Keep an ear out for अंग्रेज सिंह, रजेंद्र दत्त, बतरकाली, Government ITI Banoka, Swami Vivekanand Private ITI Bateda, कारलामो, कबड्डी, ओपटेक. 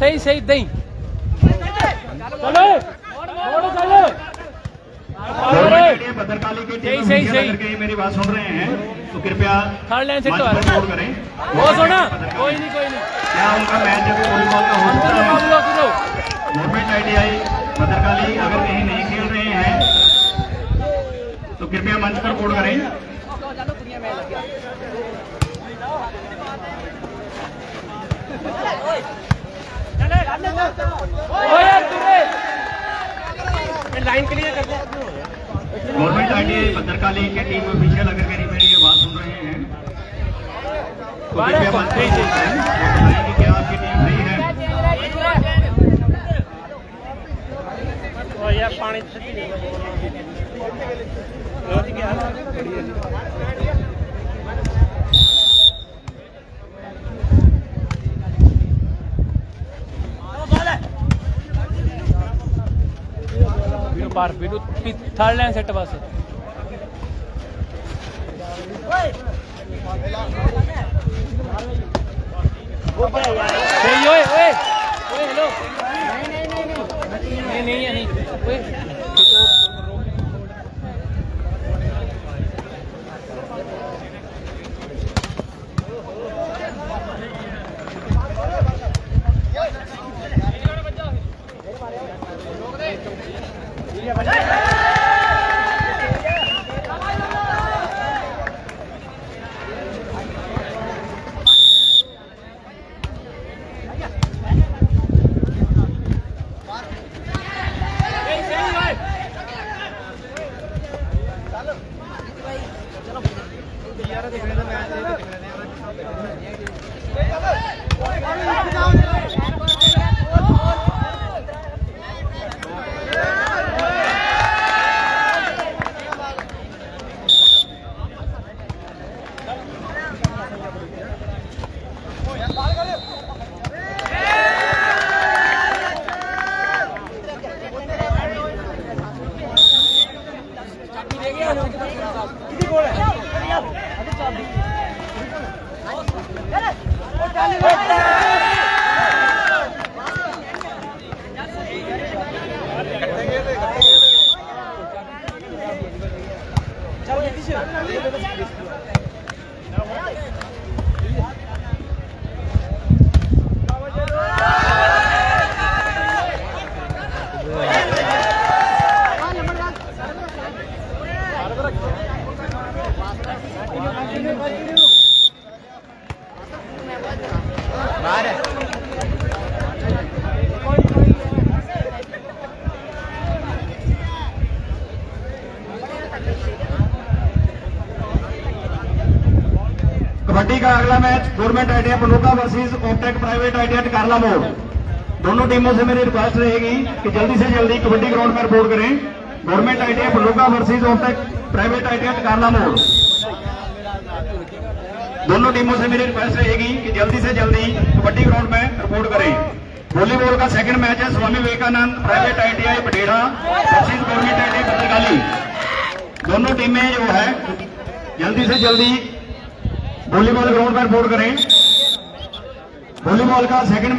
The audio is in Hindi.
सही सही दही चलो बतरकाली के टीम सही सही मेरी बात सुन रहे हैं तो कृपया थर्ड लाइन से करें बहुत सोना कोई नहीं क्या उनका मैच जब वॉलीबॉल का होता है गवर्नमेंट आईटीआई बतरकाली अगर कहीं नहीं खेल रहे हैं तो कृपया मंच पर बोर्ड करें लाइन क्लियर कर दो। गवर्नमेंट आईटीआई बतरकाली के टीम ऑफिशियल अगर मेरी ये बात सुन रहे हैं तो कृपया मंच पर बताएं कि क्या आपकी टीम सही है। और यार पानी पार बिलू थर्ड लाइन सेट बस सही ओए ओए ओए हेलो नहीं नहीं नहीं ओए का अगला match government ITI बनोका versus ओपटेक private ITI कारलामो। दोनों टीमों से मेरी रिक्वेस्ट रहेगी कि जल्दी से जल्दी कबड्डी ग्राउंड पर रिपोर्ट करें। Government ITI बनोका versus ओपटेक private ITI कारलामो। दोनों टीमों से मेरी रिक्वेस्ट रहेगी कि जल्दी से जल्दी कबड्डी ग्राउंड में रिपोर्ट करें। वॉलीबॉल का सेकेंड मैच है Swami Vivekananda private ITI बटेड़ा versus government ITI बतरकाली। दोनों टीमें जो है जल्दी से जल्दी वॉलीबॉल ग्राउंड पर बोर्ड करें। वॉलीबॉल का सेकंड